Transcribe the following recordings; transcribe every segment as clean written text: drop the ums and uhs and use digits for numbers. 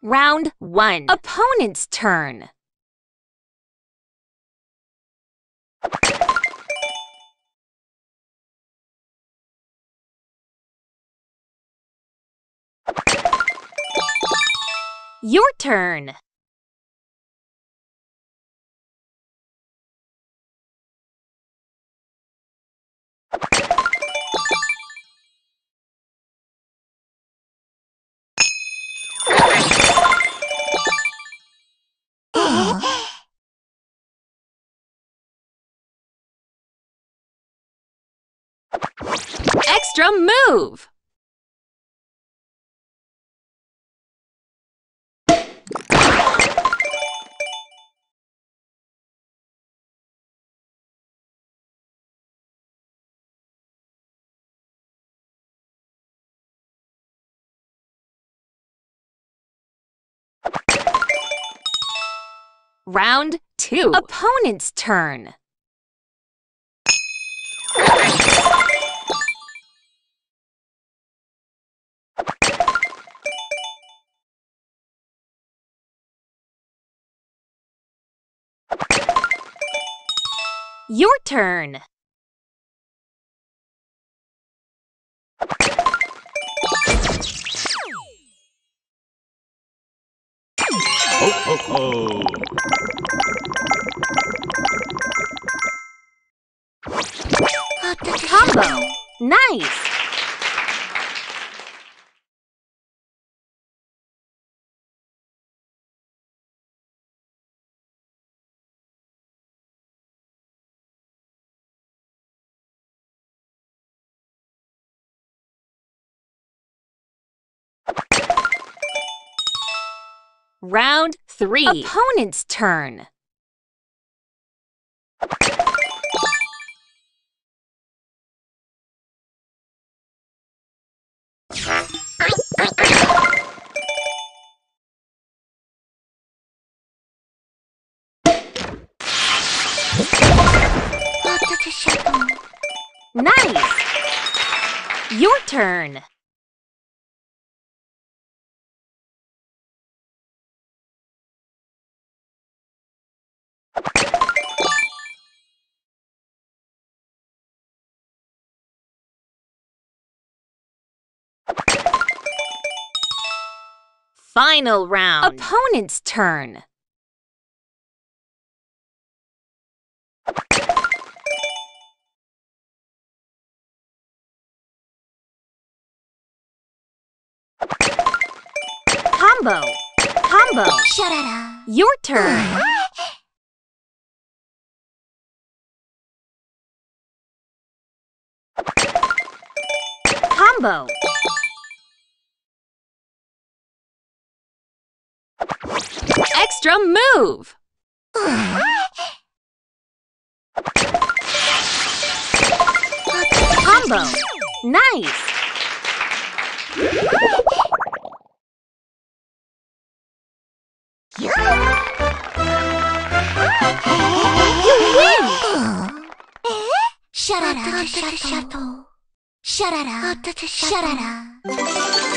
Round 1. Opponent's turn. Your turn. Extra move. Round 2. Opponent's turn. Your turn. Oh, oh, oh. Combo. Nice. Round 3. Opponent's turn. Nice. Your turn. Final round. Opponent's turn. Combo. Combo. Your turn. Combo. Extra move. Combo. Nice. You win. Sharara, sharara, sharara, sharara.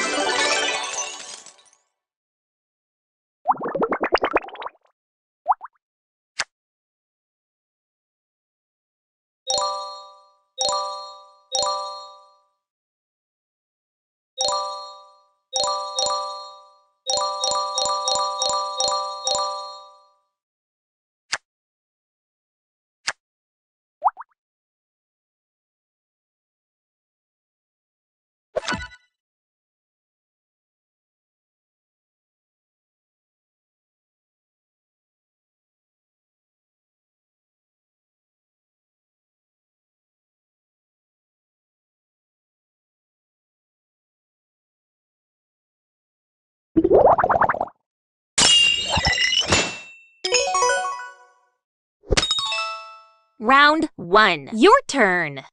Round 1. Your turn.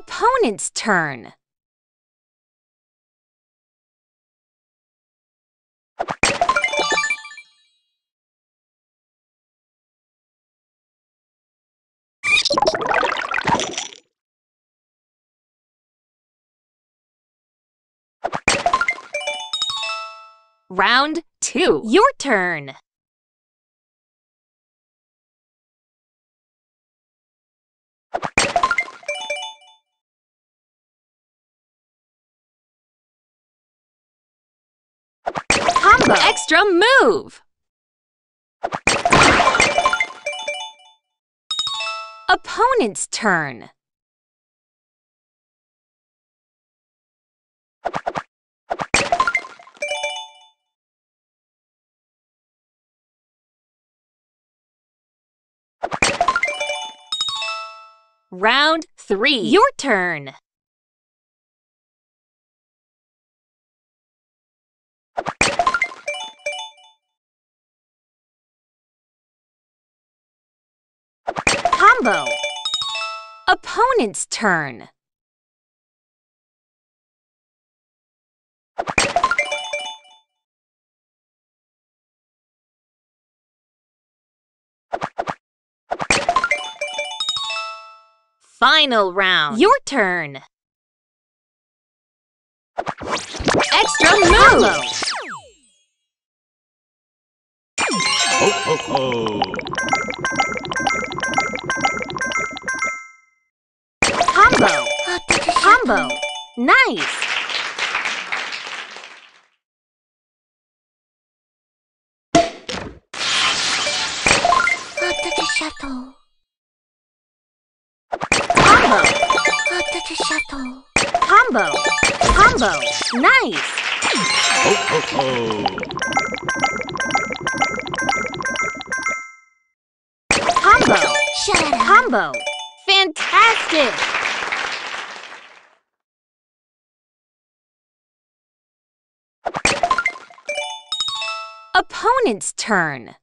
Opponent's turn. Round 2. Your turn. Combo. Extra move. Opponent's turn. Round 3. Your turn. Combo. Opponent's turn. Final round. Your turn. Extra move. Ho, ho, ho. Combo. Combo. Nice. Shuttle. Combo. Combo. Combo. Nice. Ho, ho, ho. Combo. Combo. Fantastic. Opponent's turn.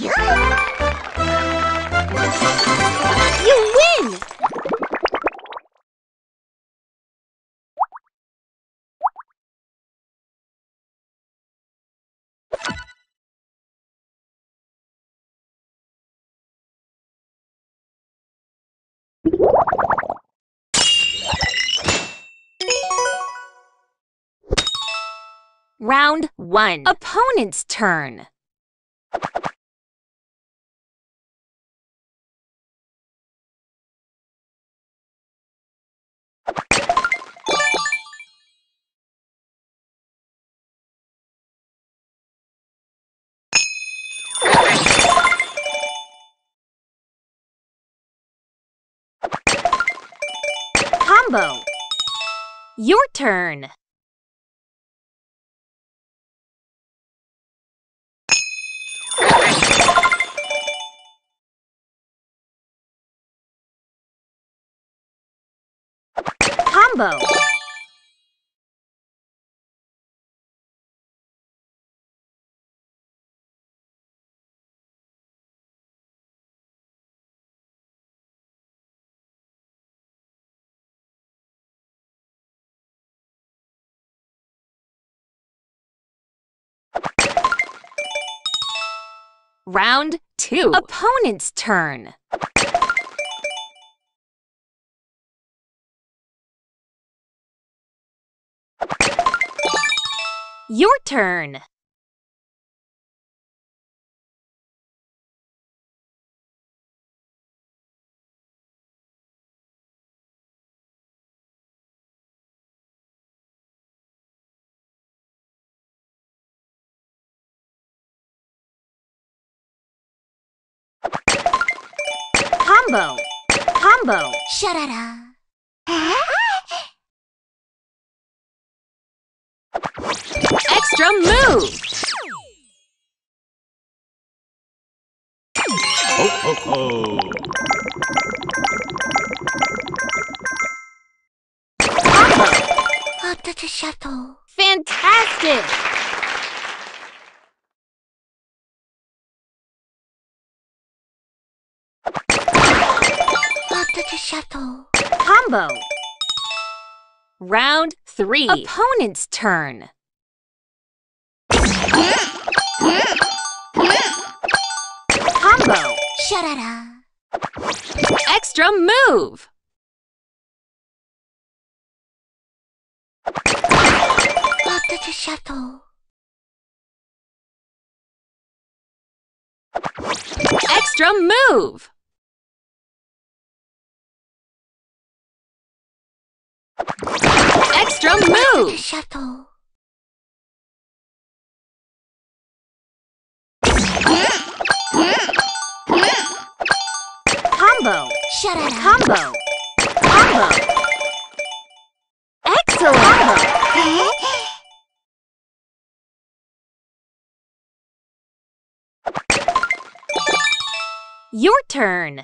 You win! Round 1. Opponent's turn. Combo. Your turn. Combo. Round 2. Opponent's turn. Your turn. Combo. Combo. Sharara. Extra move. Oh. Up to the shuttle. Fantastic! Up to the shuttle. Combo. Round 3. Opponent's turn. Combo. Sharara. Extra move. Up to the shuttle. Extra move. Extra move. Shuttle. Combo. Shuttle. Combo. Combo. Excellent. Your turn.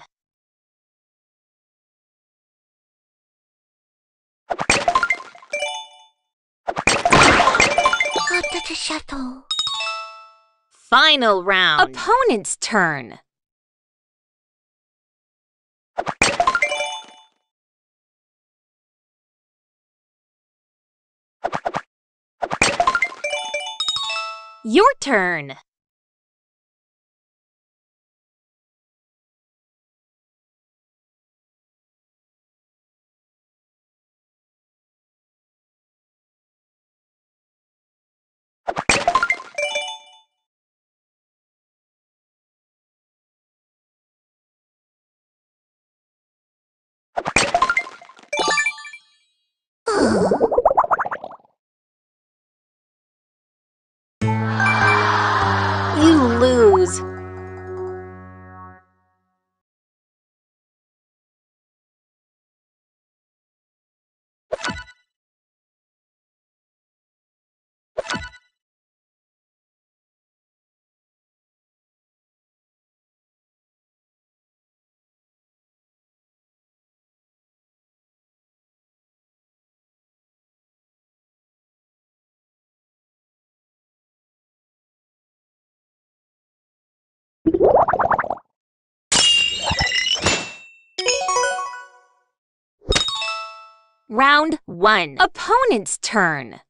After the shuttle. Final round. Opponent's turn. Your turn. Round 1. Opponent's turn.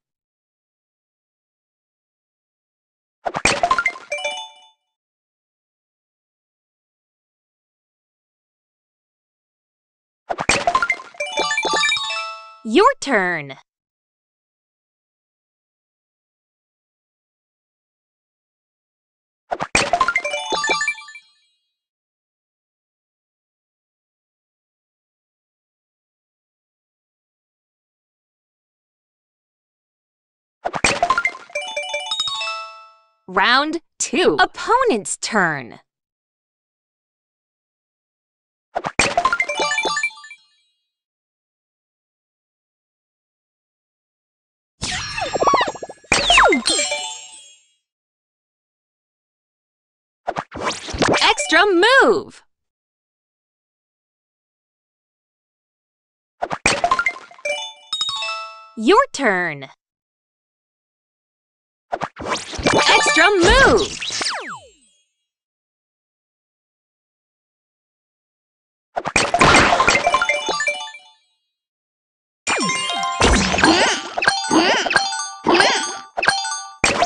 Your turn. Round 2. Opponent's turn. Extra move. Your turn. Extra move!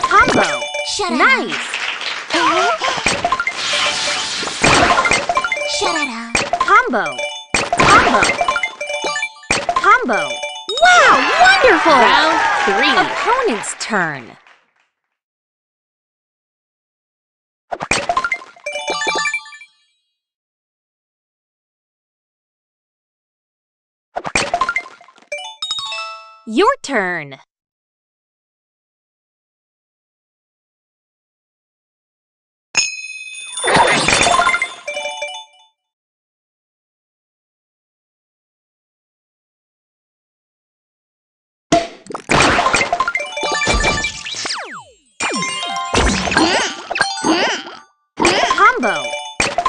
Combo! Nice! Combo! Combo! Combo! Wow! Wonderful! Round 3. Opponent's turn. Your turn.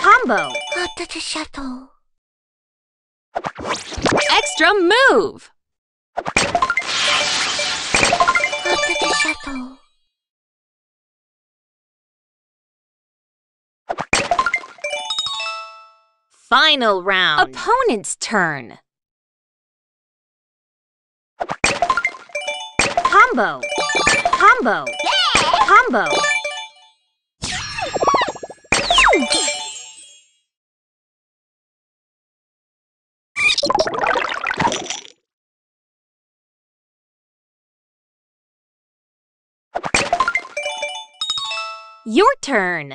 Combo. combo. After the shuttle. Extra move. After the shuttle. Final round. Opponent's turn. Combo. Combo. Yeah. Combo. Your turn.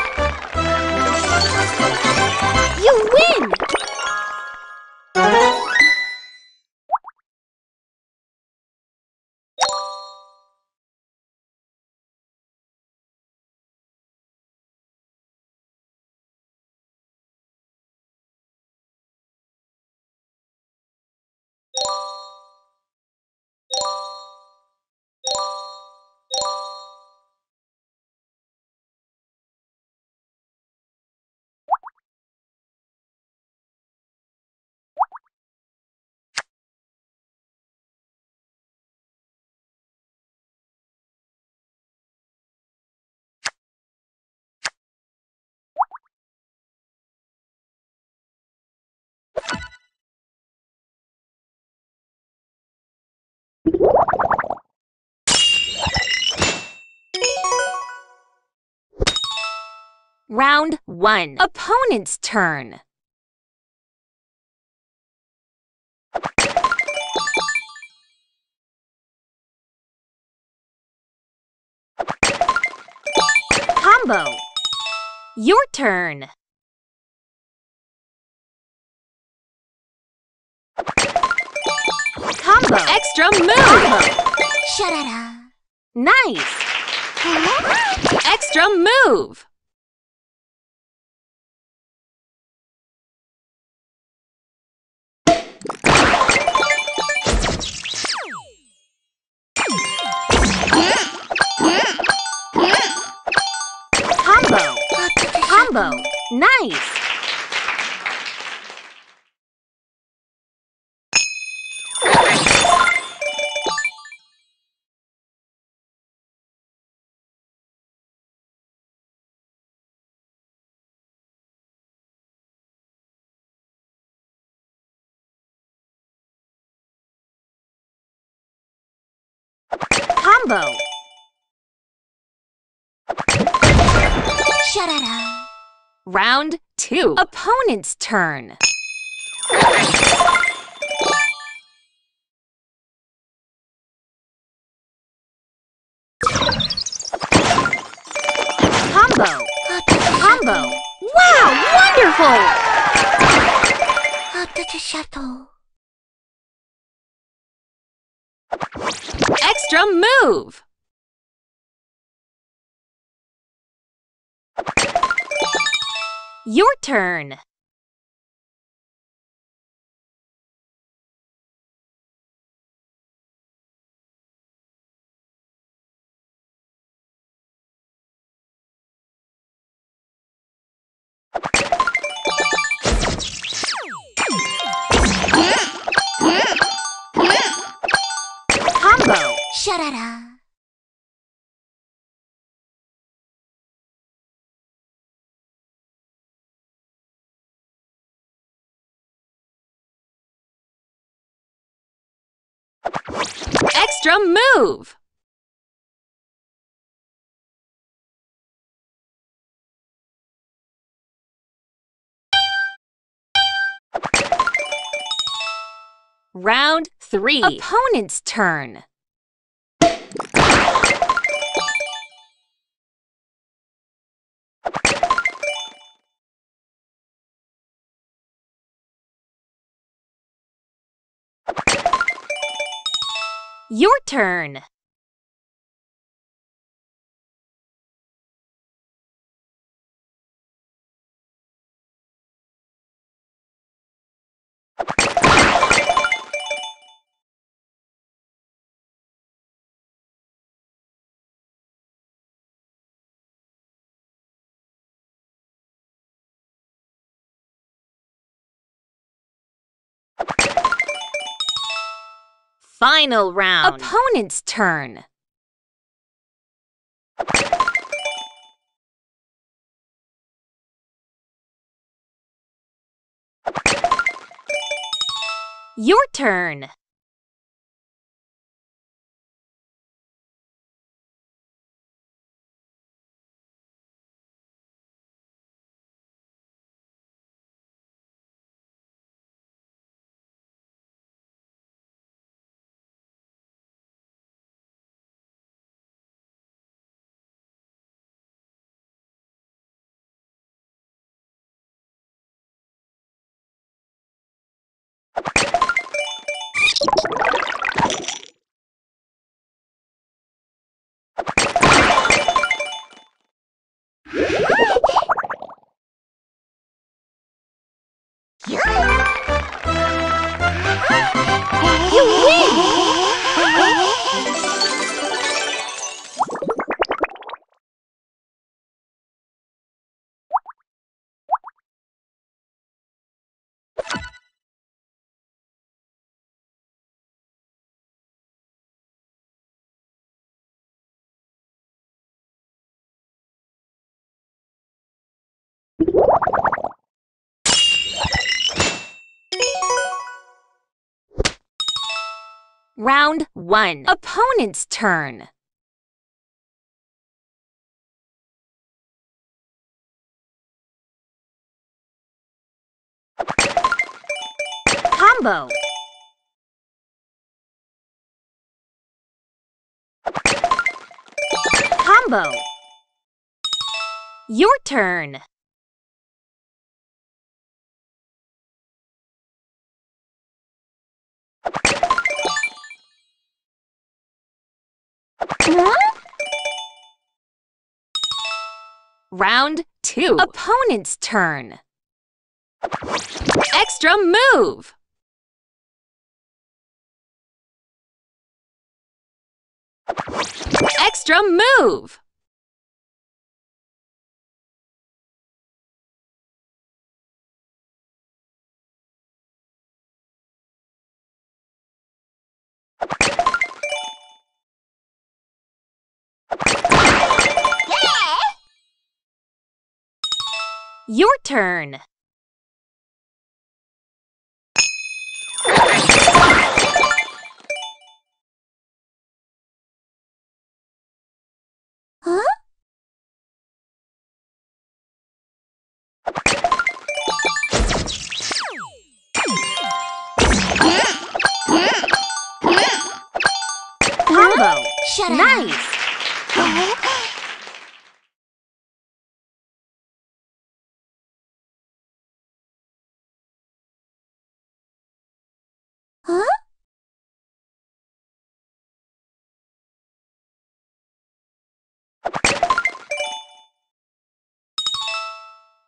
You win! Round 1. Opponent's turn. Combo. Your turn. Combo. Extra move. Combo. Nice. Extra move. Combo. Combo. Nice. Combo. Sha-da-da. Round 2. Opponent's turn. Combo. Combo. Wow, wonderful! After the shuttle. Extra move. Your turn. Combo. Sha-da-da. Extra move. Round 3. Opponent's turn. Your turn. Final round. Opponent's turn. Your turn. Round 1. Opponent's turn. Combo. Combo. Your turn. What? Round 2. Opponent's turn. Extra move. Extra move. Your turn. Huh? Combo. Nice.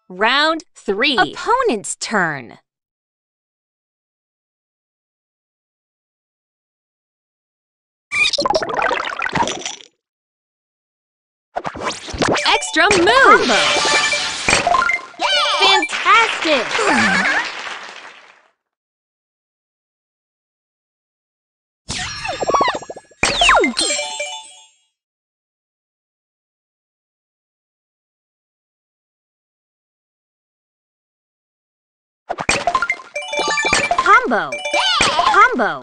Round 3. Opponent's turn. Extra move! Combo. Yeah. Fantastic! Combo. Combo.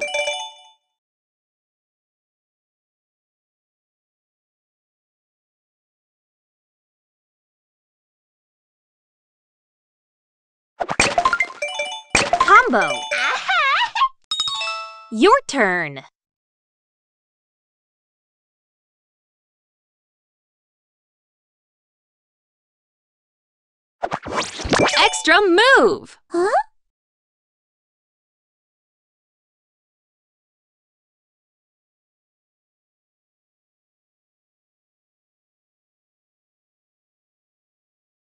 Combo. Your turn. Extra move. Huh?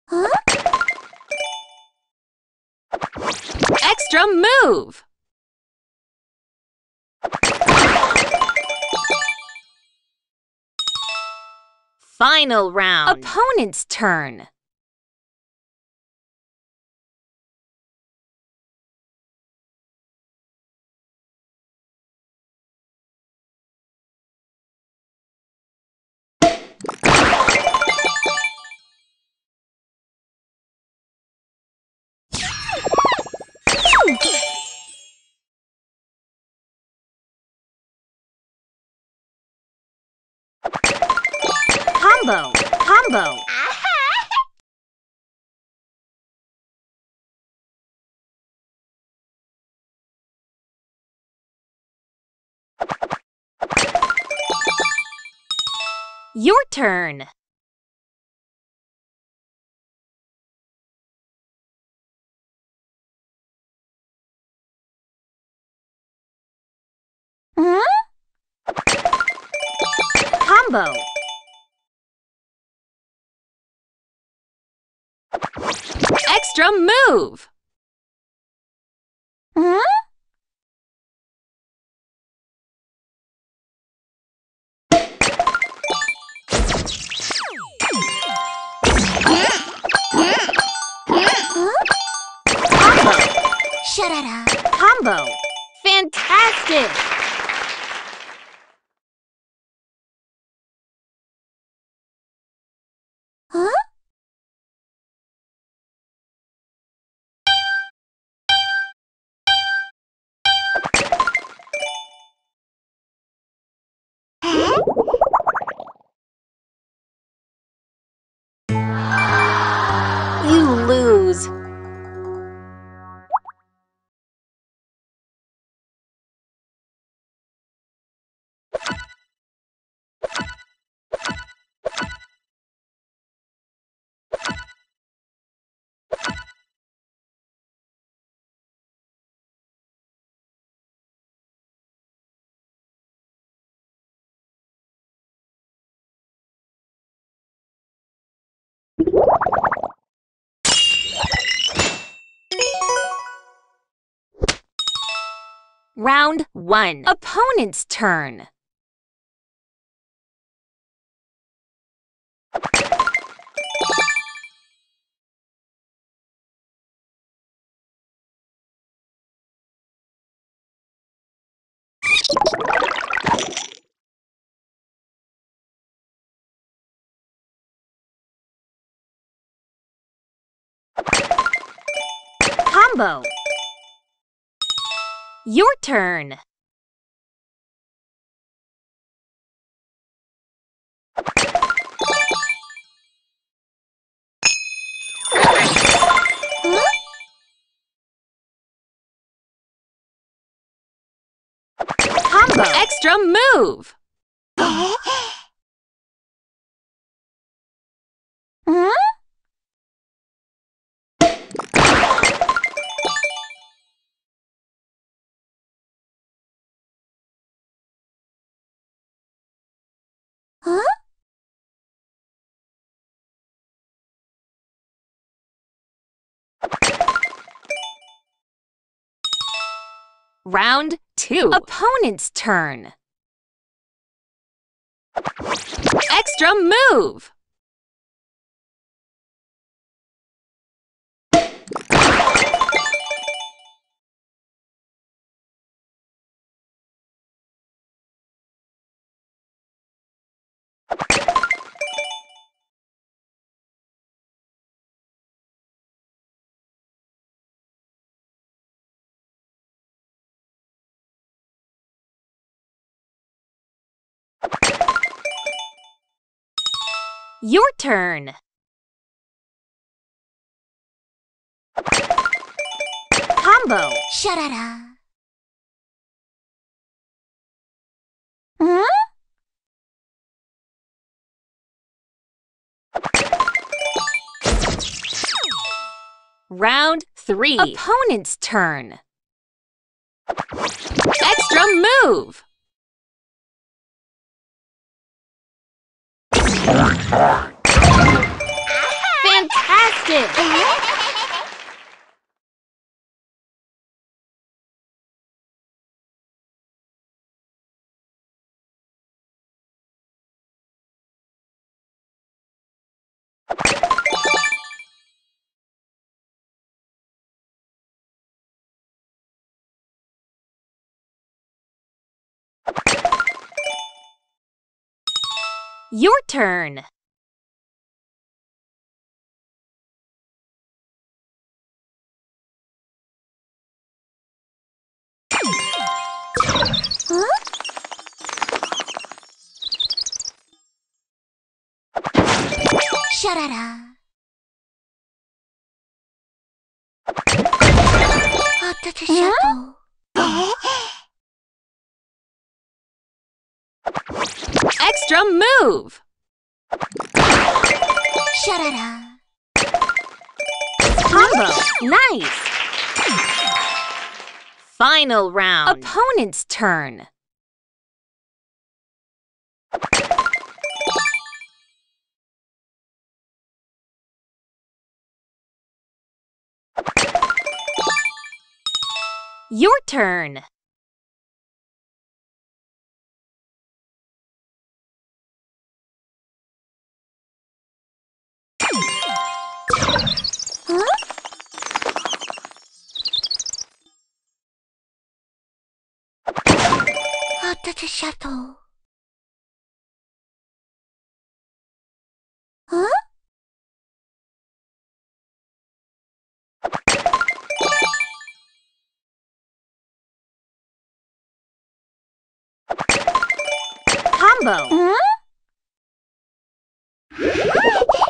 Huh? Extra move. Final round. Opponent's turn. Combo! Combo! Your turn! Huh? Combo! Extra move! Huh? Combo! Fantastic! Huh? You lose! Round 1. Opponent's turn. Combo. Your turn. Huh? Combo. Extra move. Huh? Huh? Round 2. Opponent's turn. Extra move. Your turn. Combo. Sharara. Huh? Round 3. Opponent's turn. Extra move. Fantastic! Your turn. Huh? Sharara. After the shadow. Extra move. Sharara. Combo. Nice. Final round. Opponent's turn. Your turn. Huh? After the shadow. Huh? Combo. Huh?